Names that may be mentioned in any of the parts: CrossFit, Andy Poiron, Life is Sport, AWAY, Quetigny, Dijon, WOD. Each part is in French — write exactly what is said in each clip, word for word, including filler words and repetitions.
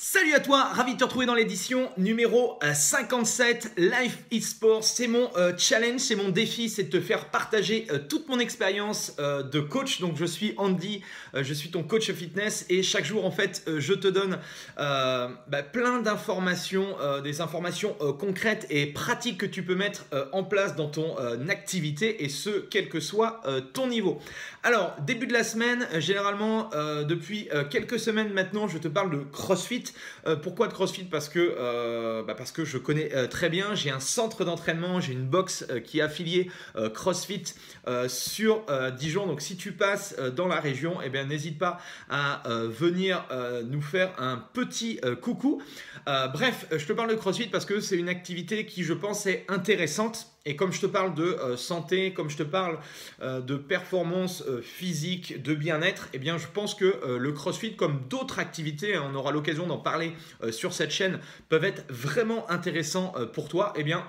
Salut à toi, ravi de te retrouver dans l'édition numéro cinquante-sept, Life is Sport. C'est mon euh, challenge, c'est mon défi, c'est de te faire partager euh, toute mon expérience euh, de coach. Donc je suis Andy, euh, je suis ton coach fitness et chaque jour en fait euh, je te donne euh, bah, plein d'informations, euh, des informations euh, concrètes et pratiques que tu peux mettre euh, en place dans ton euh, activité et ce, quel que soit euh, ton niveau. Alors début de la semaine, euh, généralement euh, depuis euh, quelques semaines maintenant, je te parle de CrossFit. Euh, pourquoi de CrossFit? Parce que euh, bah parce que je connais euh, très bien. J'ai un centre d'entraînement, j'ai une box euh, qui est affiliée euh, CrossFit euh, sur euh, Dijon. Donc si tu passes euh, dans la région, eh bien n'hésite pas à euh, venir euh, nous faire un petit euh, coucou. Euh, bref, je te parle de CrossFit parce que c'est une activité qui, je pense, est intéressante. Et comme je te parle de euh, santé, comme je te parle euh, de performance euh, physique, de bien-être, eh bien je pense que euh, le CrossFit, comme d'autres activités, hein, on aura l'occasion d'en parler euh, sur cette chaîne, peuvent être vraiment intéressants euh, pour toi. Eh bien,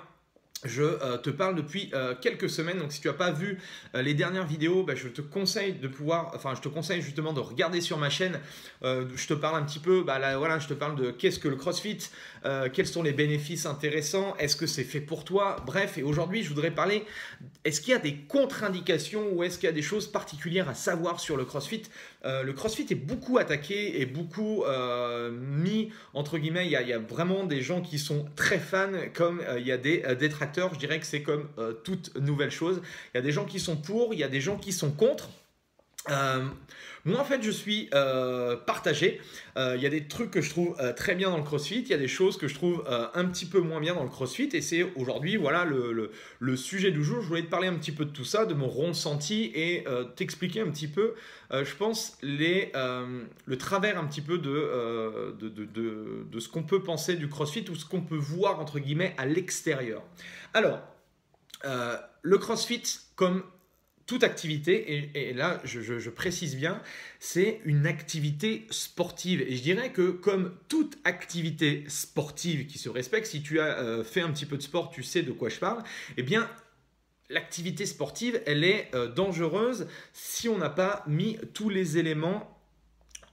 je euh, te parle depuis euh, quelques semaines, donc si tu n'as pas vu euh, les dernières vidéos, bah, je te conseille de pouvoir, enfin je te conseille justement de regarder sur ma chaîne. Euh, je te parle un petit peu, bah, là, voilà, je te parle de qu'est-ce que le CrossFit, euh, quels sont les bénéfices intéressants, est-ce que c'est fait pour toi, bref. Et aujourd'hui, je voudrais parler, est-ce qu'il y a des contre-indications ou est-ce qu'il y a des choses particulières à savoir sur le CrossFit? euh, Le CrossFit est beaucoup attaqué et beaucoup euh, mis entre guillemets. Il y, y a vraiment des gens qui sont très fans, comme il euh, y a des euh, détracteurs. Je dirais que c'est comme euh, toute nouvelle chose. Il y a des gens qui sont pour, il y a des gens qui sont contre. Euh, moi en fait je suis euh, partagé. Euh, il y a des trucs que je trouve euh, très bien dans le CrossFit, il y a des choses que je trouve euh, un petit peu moins bien dans le CrossFit, et c'est aujourd'hui voilà le, le, le sujet du jour. Je voulais te parler un petit peu de tout ça, de mon ressenti, et euh, t'expliquer un petit peu euh, je pense les, euh, le travers un petit peu de, euh, de, de, de, de ce qu'on peut penser du CrossFit ou ce qu'on peut voir entre guillemets à l'extérieur. Alors euh, le CrossFit, comme toute activité, et, et là je, je, je précise bien, c'est une activité sportive. Et je dirais que comme toute activité sportive qui se respecte, si tu as euh, fait un petit peu de sport, tu sais de quoi je parle, eh bien l'activité sportive, elle est euh, dangereuse si on n'a pas mis tous les éléments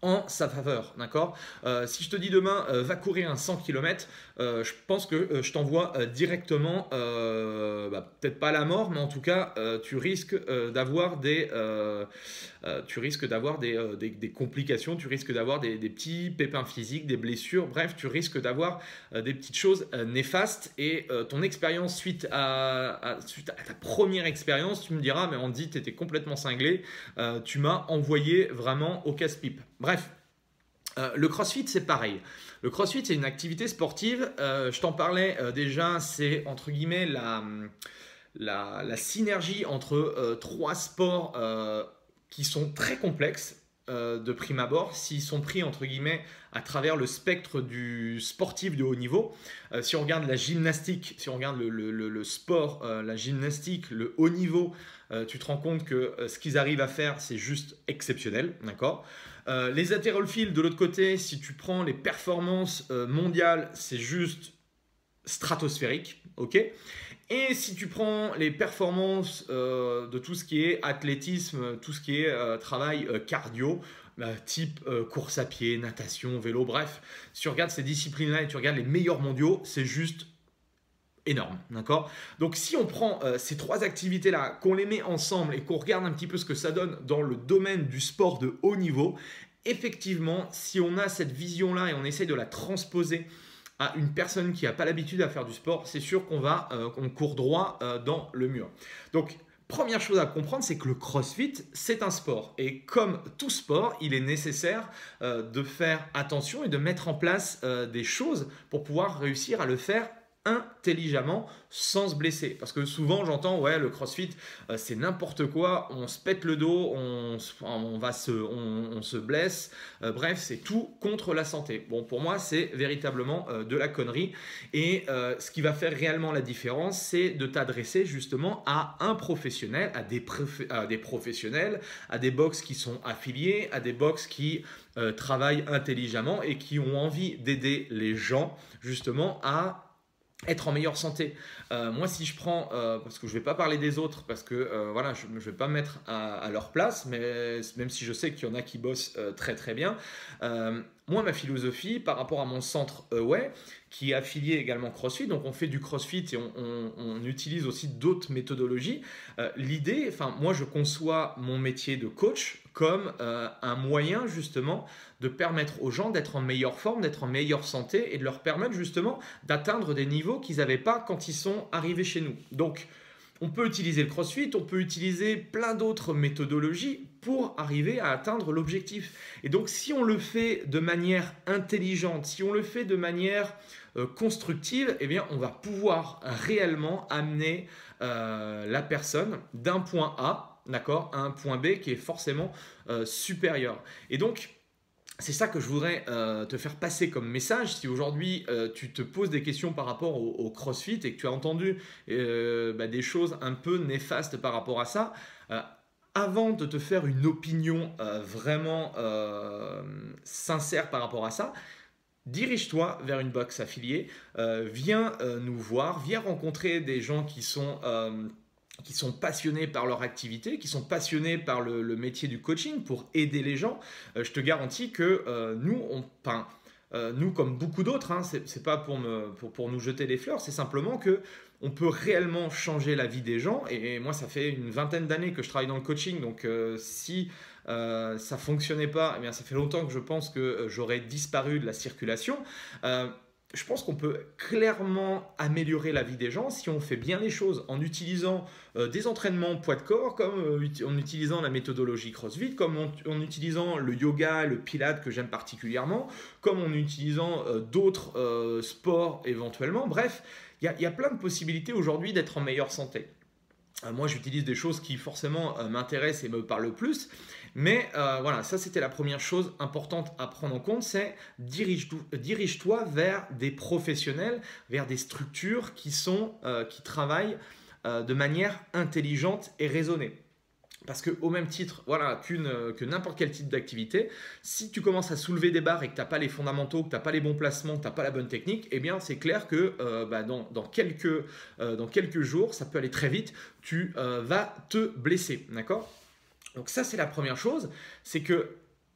en sa faveur, d'accord? Euh, si je te dis demain, euh, va courir un cent kilomètres, euh, je pense que euh, je t'envoie euh, directement, euh, bah, peut-être pas à la mort, mais en tout cas, euh, tu risques euh, d'avoir des, euh, euh, tu risques d'avoir des, euh, des, des complications, tu risques d'avoir des, des petits pépins physiques, des blessures, bref, tu risques d'avoir euh, des petites choses euh, néfastes. Et euh, ton expérience suite à, à, suite à ta première expérience, tu me diras, mais Andy, tu étais complètement cinglé, euh, tu m'as envoyé vraiment au casse-pipe. Bref, euh, le CrossFit, c'est pareil. Le CrossFit, c'est une activité sportive. Euh, je t'en parlais euh, déjà, c'est entre guillemets la, la, la synergie entre euh, trois sports euh, qui sont très complexes euh, de prime abord, s'ils sont pris entre guillemets à travers le spectre du sportif de haut niveau. Euh, si on regarde la gymnastique, si on regarde le, le, le, le sport, euh, la gymnastique, le haut niveau, euh, tu te rends compte que euh, ce qu'ils arrivent à faire, c'est juste exceptionnel, d'accord? Euh, les haltérophiles, de l'autre côté, si tu prends les performances euh, mondiales, c'est juste stratosphérique, ok? Et si tu prends les performances euh, de tout ce qui est athlétisme, tout ce qui est euh, travail euh, cardio, bah, type euh, course à pied, natation, vélo, bref, si tu regardes ces disciplines-là et tu regardes les meilleurs mondiaux, c'est juste énorme, d'accord? Donc si on prend euh, ces trois activités-là, qu'on les met ensemble et qu'on regarde un petit peu ce que ça donne dans le domaine du sport de haut niveau, effectivement, si on a cette vision-là et on essaye de la transposer à une personne qui n'a pas l'habitude à faire du sport, c'est sûr qu'on va, euh, qu'on court droit euh, dans le mur. Donc, première chose à comprendre, c'est que le CrossFit, c'est un sport. Et comme tout sport, il est nécessaire euh, de faire attention et de mettre en place euh, des choses pour pouvoir réussir à le faire intelligemment, sans se blesser. Parce que souvent j'entends, ouais, le CrossFit euh, c'est n'importe quoi, on se pète le dos, on, on, va se, on, on se blesse, euh, bref, c'est tout contre la santé. Bon, pour moi c'est véritablement euh, de la connerie, et euh, ce qui va faire réellement la différence, c'est de t'adresser justement à un professionnel, à des, à des professionnels, à des box qui sont affiliés, à des box qui euh, travaillent intelligemment et qui ont envie d'aider les gens justement à être en meilleure santé. Euh, moi, si je prends, euh, parce que je ne vais pas parler des autres, parce que euh, voilà, je ne vais pas me mettre à, à leur place, mais même si je sais qu'il y en a qui bossent euh, très très bien, euh, Moi, ma philosophie par rapport à mon centre AWAY, qui est affilié également CrossFit, donc on fait du CrossFit et on, on, on utilise aussi d'autres méthodologies. Euh, L'idée, enfin moi je conçois mon métier de coach comme euh, un moyen justement de permettre aux gens d'être en meilleure forme, d'être en meilleure santé et de leur permettre justement d'atteindre des niveaux qu'ils n'avaient pas quand ils sont arrivés chez nous. Donc, on peut utiliser le CrossFit, on peut utiliser plein d'autres méthodologies pour arriver à atteindre l'objectif. Et donc, si on le fait de manière intelligente, si on le fait de manière euh, constructive, eh bien, on va pouvoir réellement amener euh, la personne d'un point A, d'accord, à un point B qui est forcément euh, supérieur. Et donc, c'est ça que je voudrais euh, te faire passer comme message. Si aujourd'hui euh, tu te poses des questions par rapport au, au CrossFit et que tu as entendu euh, bah, des choses un peu néfastes par rapport à ça, euh, avant de te faire une opinion euh, vraiment euh, sincère par rapport à ça, dirige-toi vers une box affiliée, euh, viens euh, nous voir, viens rencontrer des gens qui sont... Euh, qui sont passionnés par leur activité, qui sont passionnés par le, le métier du coaching pour aider les gens. Euh, je te garantis que euh, nous, on peint, euh, nous comme beaucoup d'autres, hein, c'est, c'est pas pour, me, pour, pour nous jeter des fleurs, c'est simplement que on peut réellement changer la vie des gens. Et, et moi, ça fait une vingtaine d'années que je travaille dans le coaching, donc euh, si euh, ça fonctionnait pas, eh bien, ça fait longtemps que je pense que euh, j'aurais disparu de la circulation. Euh, Je pense qu'on peut clairement améliorer la vie des gens si on fait bien les choses en utilisant euh, des entraînements poids de corps, comme euh, en utilisant la méthodologie CrossFit, comme en, en utilisant le yoga, le pilates que j'aime particulièrement, comme en utilisant euh, d'autres euh, sports éventuellement. Bref, il y, y a plein de possibilités aujourd'hui d'être en meilleure santé. Moi, j'utilise des choses qui forcément euh, m'intéressent et me parlent le plus. Mais euh, voilà, ça, c'était la première chose importante à prendre en compte, c'est dirige-toi vers des professionnels, vers des structures qui, sont, euh, qui travaillent euh, de manière intelligente et raisonnée. Parce qu'au même titre voilà, qu'une, que n'importe quel type d'activité, si tu commences à soulever des barres et que tu n'as pas les fondamentaux, que tu n'as pas les bons placements, que tu n'as pas la bonne technique, eh bien c'est clair que euh, bah, dans, dans, quelques, euh, dans quelques jours, ça peut aller très vite, tu euh, vas te blesser. D'accord ? Donc ça, c'est la première chose, c'est que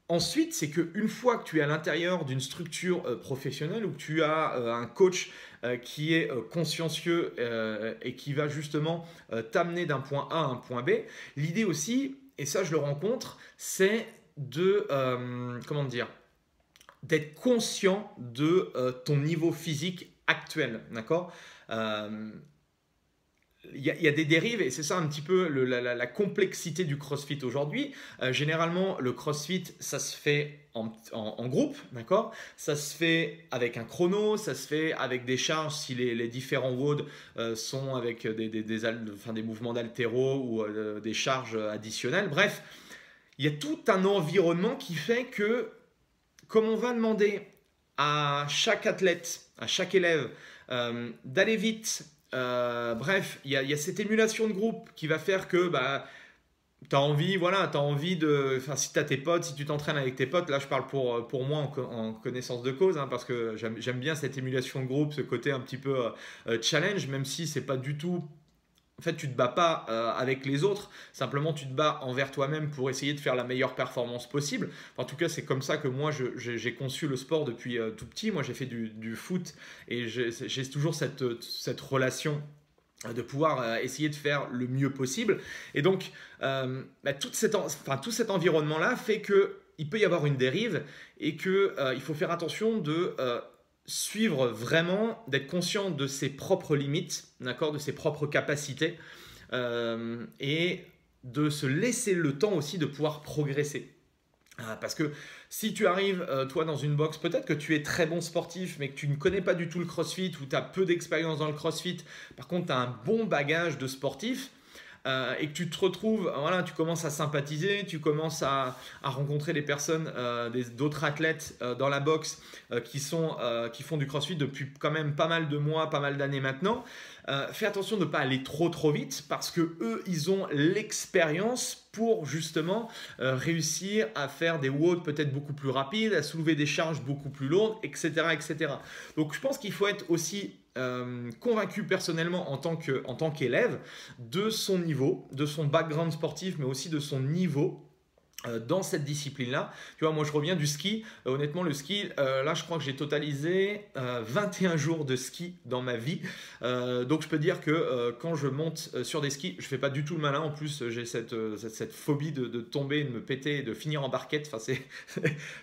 ensuite, c'est qu'une fois que tu es à l'intérieur d'une structure euh, professionnelle où tu as euh, un coach euh, qui est euh, consciencieux euh, et qui va justement euh, t'amener d'un point A à un point B, l'idée aussi, et ça je le rencontre, c'est de, euh, comment dire, d'être conscient de euh, ton niveau physique actuel, d'accord ? euh, Il y, a, il y a des dérives et c'est ça un petit peu le, la, la, la complexité du CrossFit aujourd'hui. Euh, généralement, le CrossFit, ça se fait en, en, en groupe, d'accord? Ça se fait avec un chrono, ça se fait avec des charges si les, les différents WOD euh, sont avec des, des, des, enfin, des mouvements d'haltéro ou euh, des charges additionnelles. Bref, il y a tout un environnement qui fait que, comme on va demander à chaque athlète, à chaque élève euh, d'aller vite, Euh, bref, il y, y a cette émulation de groupe qui va faire que bah, tu as envie, voilà, tu as envie de. Enfin, si tu as tes potes, si tu t'entraînes avec tes potes, là je parle pour, pour moi en, en connaissance de cause, hein, parce que j'aime bien cette émulation de groupe, ce côté un petit peu euh, challenge, même si c'est pas du tout. En fait, tu ne te bats pas euh, avec les autres, simplement tu te bats envers toi-même pour essayer de faire la meilleure performance possible. Enfin, en tout cas, c'est comme ça que moi, j'ai conçu le sport depuis euh, tout petit. Moi, j'ai fait du, du foot et j'ai toujours cette, cette relation de pouvoir euh, essayer de faire le mieux possible. Et donc, euh, bah, toute cette, enfin, tout cet environnement-là fait qu'il peut y avoir une dérive et qu'il euh, faut faire attention de... Euh, suivre vraiment, d'être conscient de ses propres limites, d'accord, de ses propres capacités euh, et de se laisser le temps aussi de pouvoir progresser. Parce que si tu arrives, euh, toi, dans une box, peut-être que tu es très bon sportif, mais que tu ne connais pas du tout le CrossFit ou tu as peu d'expérience dans le CrossFit, par contre, tu as un bon bagage de sportif, Euh, et que tu te retrouves, voilà, tu commences à sympathiser, tu commences à, à rencontrer des personnes, euh, d'autres athlètes euh, dans la boxe euh, qui, sont, euh, qui font du CrossFit depuis quand même pas mal de mois, pas mal d'années maintenant. Euh, fais attention de ne pas aller trop trop vite parce que eux, ils ont l'expérience pour justement euh, réussir à faire des WOD peut-être beaucoup plus rapides, à soulever des charges beaucoup plus lourdes, et cetera, et cetera. Donc je pense qu'il faut être aussi Euh, convaincu personnellement en tant que, en tant qu'élève de son niveau, de son background sportif, mais aussi de son niveau dans cette discipline-là. Tu vois, moi je reviens du ski. Honnêtement, le ski, euh, là je crois que j'ai totalisé euh, vingt et un jours de ski dans ma vie. Euh, donc je peux dire que euh, quand je monte sur des skis, je ne fais pas du tout le malin. En plus, j'ai cette, cette, cette phobie de, de tomber, de me péter, et de finir en barquette. Enfin,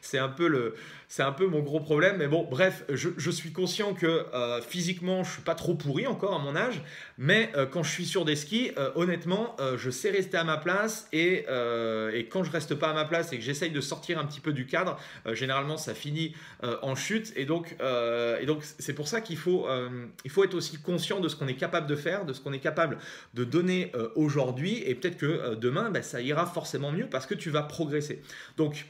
c'est un peu le, c'est un peu mon gros problème. Mais bon, bref, je, je suis conscient que euh, physiquement, je ne suis pas trop pourri encore à mon âge. Mais euh, quand je suis sur des skis, euh, honnêtement, euh, je sais rester à ma place et, euh, et quand je reste pas à ma place et que j'essaye de sortir un petit peu du cadre, euh, généralement ça finit euh, en chute. Et donc euh, et donc c'est pour ça qu'il faut euh, il faut être aussi conscient de ce qu'on est capable de faire, de ce qu'on est capable de donner euh, aujourd'hui, et peut-être que euh, demain bah, ça ira forcément mieux parce que tu vas progresser. Donc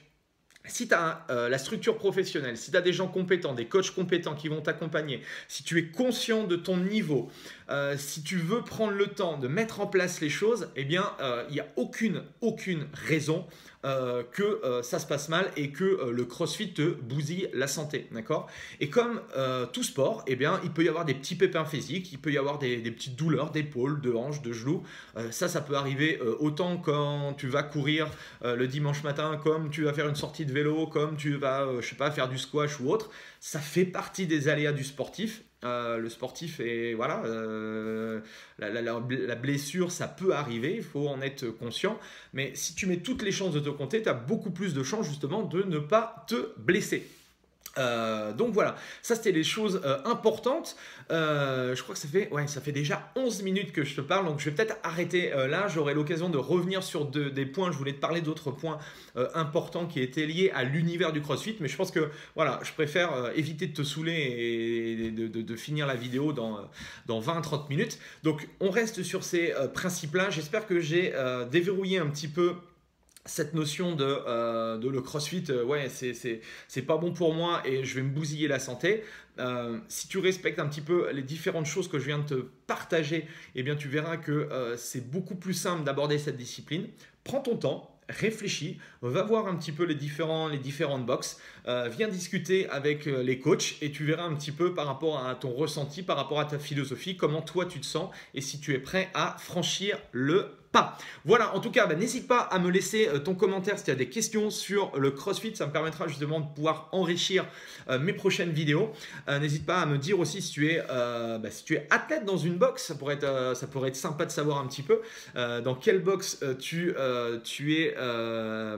si tu as euh, la structure professionnelle, si tu as des gens compétents, des coachs compétents qui vont t'accompagner, si tu es conscient de ton niveau, euh, si tu veux prendre le temps de mettre en place les choses, eh bien, euh, il n'y a aucune, aucune raison euh, que euh, ça se passe mal et que euh, le CrossFit te bousille la santé. D'accord ? Et comme euh, tout sport, eh bien, il peut y avoir des petits pépins physiques, il peut y avoir des, des petites douleurs d'épaule, de hanche, de genou. Euh, ça, ça peut arriver euh, autant quand tu vas courir euh, le dimanche matin, comme tu vas faire une sortie de vélo, comme tu vas, euh, je sais pas, faire du squash ou autre. Ça fait partie des aléas du sportif. Euh, le sportif est, voilà, euh, la, la, la blessure, ça peut arriver, il faut en être conscient. Mais si tu mets toutes les chances de te compter, tu as beaucoup plus de chances justement de ne pas te blesser. Euh, donc voilà, ça c'était les choses euh, importantes. Euh, je crois que ça fait, ouais, ça fait déjà onze minutes que je te parle, donc je vais peut-être arrêter euh, là. J'aurai l'occasion de revenir sur de, des points. Je voulais te parler d'autres points euh, importants qui étaient liés à l'univers du CrossFit, mais je pense que voilà, je préfère euh, éviter de te saouler et de, de, de finir la vidéo dans, dans vingt à trente minutes. Donc on reste sur ces euh, principes-là. J'espère que j'ai euh, déverrouillé un petit peu cette notion de, euh, de le CrossFit, euh, ouais, c'est pas bon pour moi et je vais me bousiller la santé. Euh, si tu respectes un petit peu les différentes choses que je viens de te partager, eh bien, tu verras que euh, c'est beaucoup plus simple d'aborder cette discipline. Prends ton temps. Réfléchis, va voir un petit peu les, différents, les différentes boxes, euh, viens discuter avec les coachs et tu verras un petit peu par rapport à ton ressenti, par rapport à ta philosophie, comment toi tu te sens et si tu es prêt à franchir le pas. Voilà, en tout cas, bah, n'hésite pas à me laisser ton commentaire si tu as des questions sur le CrossFit, ça me permettra justement de pouvoir enrichir euh, mes prochaines vidéos. Euh, n'hésite pas à me dire aussi si tu es, euh, bah, si tu es athlète dans une box, ça pourrait être, euh, ça pourrait être sympa de savoir un petit peu euh, dans quelle box euh, tu, euh, tu es Euh,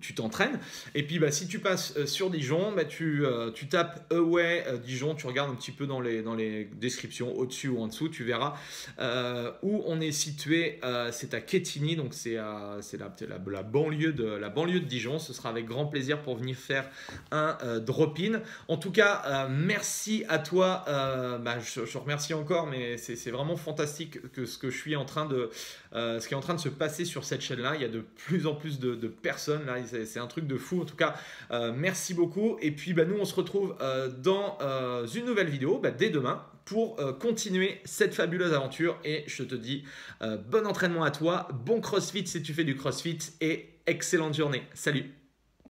tu t'entraînes. Et puis bah, si tu passes sur Dijon, bah, tu, euh, tu tapes AWAY euh, Dijon, tu regardes un petit peu dans les, dans les descriptions au-dessus ou en dessous, tu verras euh, où on est situé. Euh, c'est à Quetigny, donc c'est la, la, la, banlieue de, la banlieue de Dijon. Ce sera avec grand plaisir pour venir faire un euh, drop-in. En tout cas, euh, merci à toi. Euh, bah, je, je remercie encore, mais c'est vraiment fantastique que ce que je suis en train de, euh, ce qui est en train de se passer sur cette chaîne-là. Il y a de plus plus en plus de, de personnes là, c'est un truc de fou. En tout cas, euh, merci beaucoup et puis bah, nous on se retrouve euh, dans euh, une nouvelle vidéo bah, dès demain pour euh, continuer cette fabuleuse aventure et je te dis euh, bon entraînement à toi, bon CrossFit si tu fais du CrossFit et excellente journée, salut.